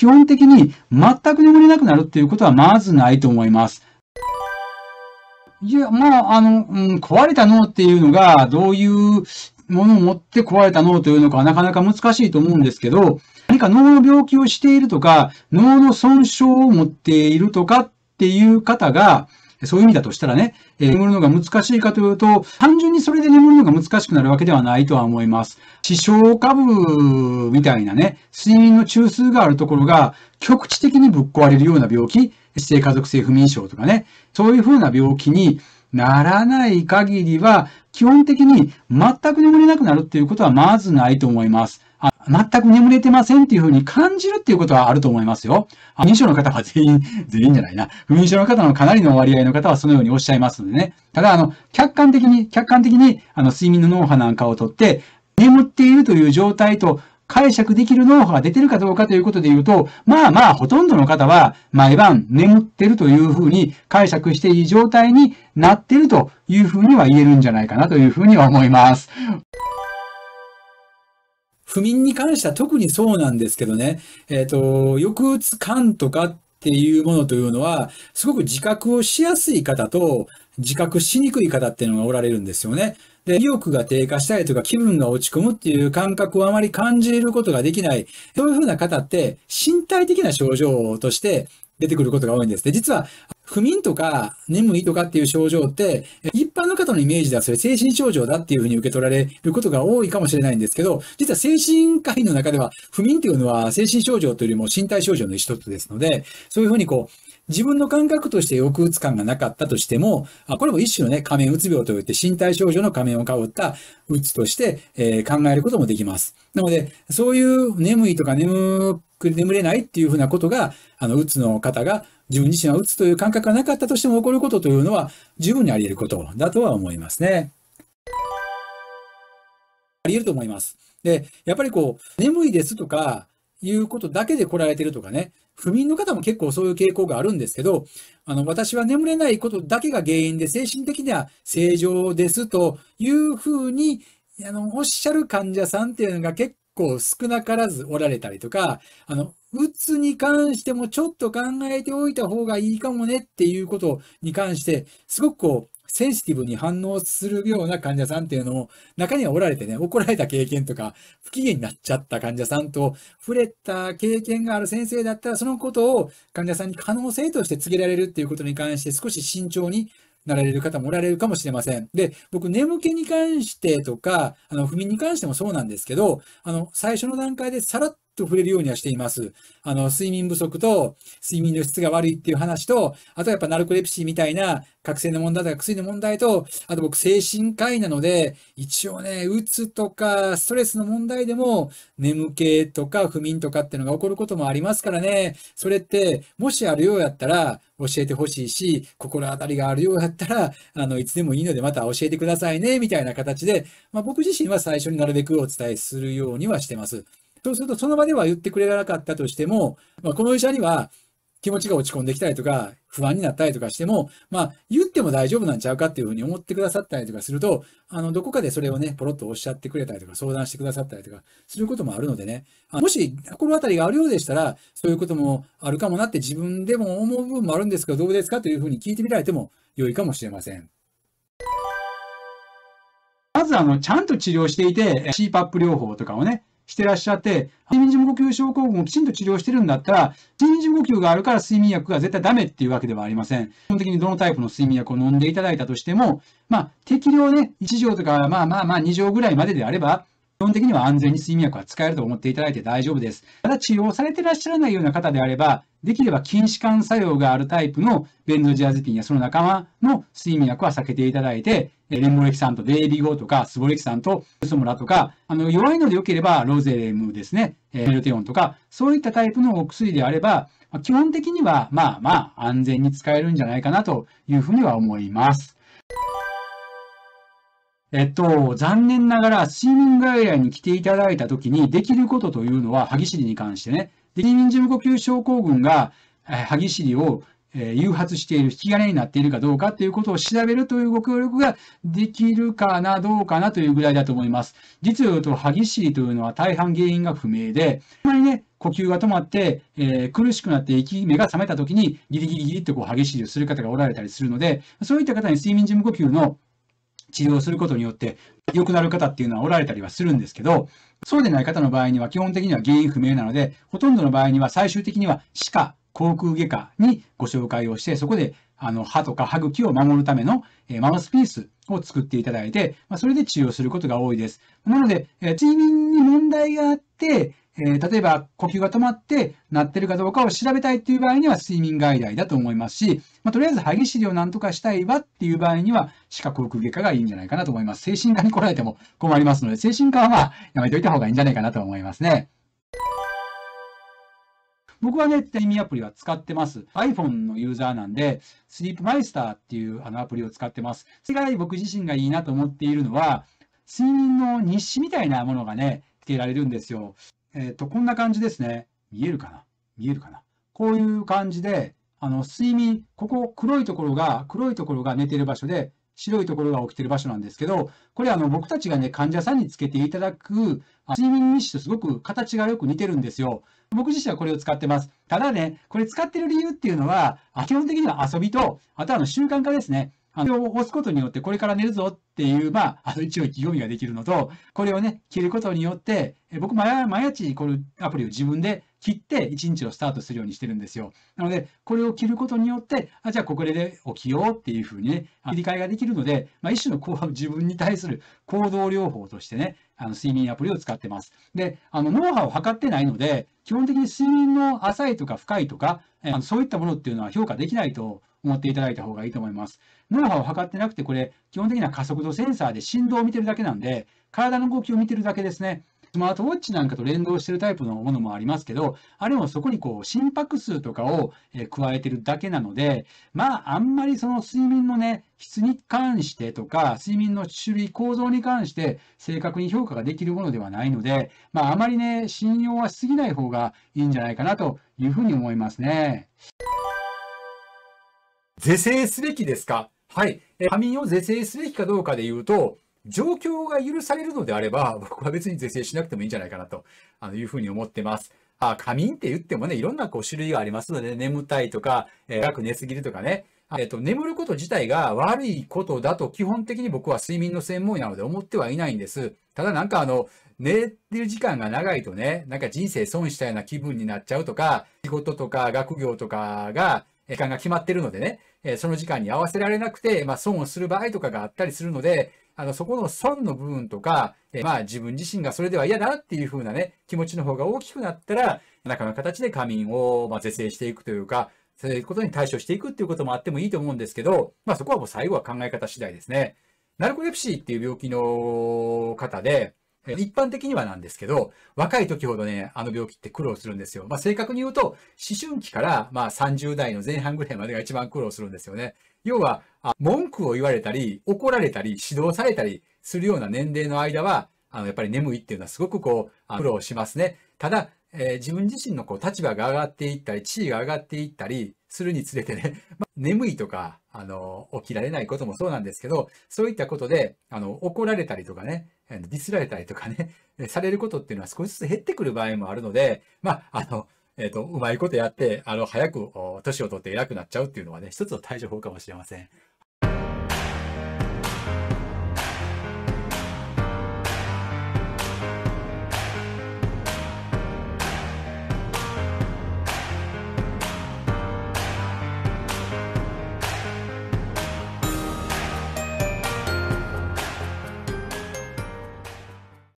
基本的に全く眠れなくなるっていうことはまずないと思います。いや、まあ、壊れた脳っていうのがどういうものを持って壊れた脳というのかはなかなか難しいと思うんですけど、何か脳の病気をしているとか、脳の損傷を持っているとかっていう方が、そういう意味だとしたらね、眠るのが難しいかというと、単純にそれで眠るのが難しくなるわけではないとは思います。視床下部みたいなね、睡眠の中枢があるところが局地的にぶっ壊れるような病気、性家族性不眠症とかね、そういうふうな病気にならない限りは、基本的に全く眠れなくなるっていうことはまずないと思います。全く眠れてませんっていうふうに感じるっていうことはあると思いますよ。不眠症の方は全員じゃないな。不眠症の方のかなりの割合の方はそのようにおっしゃいますのでね。ただ、客観的に、睡眠の脳波なんかをとって、眠っているという状態と解釈できる脳波が出てるかどうかということで言うと、まあまあ、ほとんどの方は毎晩眠ってるというふうに解釈していい状態になってるというふうには言えるんじゃないかなというふうには思います。不眠に関しては特にそうなんですけどね、抑うつ感とかっていうものというのは、すごく自覚をしやすい方と、自覚しにくい方っていうのがおられるんですよね。で、意欲が低下したりとか、気分が落ち込むっていう感覚をあまり感じることができない、そういうふうな方って、身体的な症状として出てくることが多いんですね。実は、不眠とか眠いとかっていう症状って、一般の方のイメージではそれ精神症状だっていうふうに受け取られることが多いかもしれないんですけど、実は精神科医の中では不眠というのは精神症状というよりも身体症状の一つですので、そういうふうに自分の感覚として抑うつ感がなかったとしても、これも一種のね、仮面うつ病といって身体症状の仮面をかぶったうつとして、考えることもできます。なので、そういう眠いとか眠れないっていうふうなことが、うつの方が自分自身はうつという感覚がなかったとしても起こることというのは十分にあり得ることだとは思いますね。あり得ると思います。で、やっぱり眠いですとかいうことだけで来られてるとかね、不眠の方も結構そういう傾向があるんですけど、私は眠れないことだけが原因で精神的には正常ですというふうに、おっしゃる患者さんっていうのが結構少なからずおられたりとか、うつに関してもちょっと考えておいた方がいいかもねっていうことに関して、すごくセンシティブに反応するような患者さんっていうのも中にはおられてね、怒られた経験とか、不機嫌になっちゃった患者さんと触れた経験がある先生だったら、そのことを患者さんに可能性として告げられるっていうことに関して少し慎重になられる方もおられるかもしれません。で、僕、眠気に関してとか、不眠に関してもそうなんですけど、最初の段階でさらっと触れるようにはしています。睡眠不足と、睡眠の質が悪いっていう話と、あとやっぱナルコレプシーみたいな、覚醒の問題とか薬の問題と、あと僕、精神科医なので、一応ね、うつとか、ストレスの問題でも、眠気とか不眠とかっていうのが起こることもありますからね、それって、もしあるようやったら、教えてほしいし、心当たりがあるようだったら、いつでもいいのでまた教えてくださいね、みたいな形で、僕自身は最初になるべくお伝えするようにはしてます。そうすると、その場では言ってくれなかったとしても、この医者には気持ちが落ち込んできたりとか、不安になったりとかしても、言っても大丈夫なんちゃうかっていうふうに思ってくださったりとかすると、どこかでそれをね、ポロッとおっしゃってくれたりとか、相談してくださったりとか、することもあるのでね、もし心当たりがあるようでしたら、そういうこともあるかもなって自分でも思う部分もあるんですけど、どうですかというふうに聞いてみられても良いかもしれません。まず、ちゃんと治療していて、CPAP 療法とかをね、してらっしゃって、睡眠時無呼吸症候群をきちんと治療してるんだったら、睡眠時無呼吸があるから睡眠薬が絶対ダメっていうわけではありません。基本的にどのタイプの睡眠薬を飲んでいただいたとしても、適量ね、1錠とか、2錠ぐらいまでであれば、基本的には安全に睡眠薬は使えると思っていただいて大丈夫です。ただ治療されてらっしゃらないような方であれば、できれば筋弛緩作用があるタイプのベンゾジアゼピンやその仲間の睡眠薬は避けていただいて、レンボレキサンとデイビゴとか、スボレキサンとルソムラとか、弱いので良ければロゼレムですね、メルテオンとか、そういったタイプのお薬であれば、基本的には安全に使えるんじゃないかなというふうには思います。残念ながら睡眠外来に来ていただいたときにできることというのは、歯ぎしりに関してね、睡眠時無呼吸症候群が歯ぎしりを誘発している、引き金になっているかどうかということを調べるというご協力ができるかなどうかなというぐらいだと思います。実を言うと、歯ぎしりというのは大半原因が不明で、あまりね、呼吸が止まって、苦しくなって息、目が覚めた時にギリギリギリってこう歯ぎしりをする方がおられたりするので、そういった方に睡眠時無呼吸の治療をすることによって良くなる方っていうのはおられたりはするんですけど、そうでない方の場合には基本的には原因不明なので、ほとんどの場合には最終的には歯科、口腔外科にご紹介をして、そこで歯とか歯茎を守るためのマウスピースを作っていただいて、それで治療することが多いです。なので、睡眠に問題があって、例えば呼吸が止まって鳴ってるかどうかを調べたいという場合には睡眠外来だと思いますし、とりあえず歯ぎしりをなんとかしたいわっていう場合には歯科口腔外科がいいんじゃないかなと思います。精神科に来られても困りますので、精神科はやめておいた方がいいんじゃないかなと思いますね。僕はね、睡眠アプリは使ってます。iPhone のユーザーなんで、sleepmeister っていうアプリを使ってます。それが僕自身がいいなと思っているのは、睡眠の日誌みたいなものがね、つけられるんですよ。こんな感じですね。見えるかな?見えるかな?こういう感じで、睡眠、ここ黒いところが寝てる場所で、白いところが起きてる場所なんですけど、これ僕たちがね、患者さんにつけていただく睡眠日誌とすごく形がよく似てるんですよ。僕自身はこれを使ってます。ただね、これ使ってる理由っていうのは、基本的には遊びと、あとは習慣化ですね。これを押すことによって、これから寝るぞっていう、一応意気込みができるのと、これをね、切ることによって、僕、毎日このアプリを自分で切って、一日をスタートするようにしてるんですよ。なので、これを切ることによって、じゃあ、ここで起きようっていうふうにね、切り替えができるので、一種の自分に対する行動療法としてね、睡眠アプリを使ってます。で、脳波を測ってないので、基本的に睡眠の浅いとか深いとか、そういったものっていうのは評価できないと思っていただいた方がいいと思います。脳波を測ってなくて、これ、基本的には加速度センサーで振動を見てるだけなんで、体の動きを見てるだけですね。スマートウォッチなんかと連動してるタイプのものもありますけど、あれもそこに心拍数とかを加えてるだけなので、あんまりその睡眠のね、質に関してとか、睡眠の種類、構造に関して正確に評価ができるものではないので、あまりね、信用はしすぎない方がいいんじゃないかなというふうに思いますね。是正すべきですか?はい。過眠を是正すべきかどうかで言うと、状況が許されるのであれば、僕は別に是正しなくてもいいんじゃないかなというふうに思ってます。過眠って言ってもね、いろんな種類がありますので、眠たいとか、長く寝すぎるとかね、眠ること自体が悪いことだと基本的に僕は睡眠の専門医なので思ってはいないんです。ただ寝てる時間が長いとね、人生損したような気分になっちゃうとか、仕事とか学業とかが、時間が決まってるのでね、その時間に合わせられなくて、損をする場合とかがあったりするので、そこの損の部分とか、自分自身がそれでは嫌だっていう風なね、気持ちの方が大きくなったら、中の形で過眠を是正していくというか、そういうことに対処していくっていうこともあってもいいと思うんですけど、そこはもう最後は考え方次第ですね。ナルコレプシーっていう病気の方で、一般的にはなんですけど、若い時ほどね、病気って苦労するんですよ。正確に言うと、思春期から30代の前半ぐらいまでが一番苦労するんですよね。要は、文句を言われたり、怒られたり、指導されたりするような年齢の間は、やっぱり眠いっていうのはすごく苦労しますね。ただ、自分自身の立場が上がっていったり、地位が上がっていったりするにつれてね、眠いとか、起きられないこともそうなんですけど、そういったことで、怒られたりとかね、ディスられたりとかね、されることっていうのは少しずつ減ってくる場合もあるので、うまいことやって、早く年を取って偉くなっちゃうっていうのはね、一つの対処法かもしれません。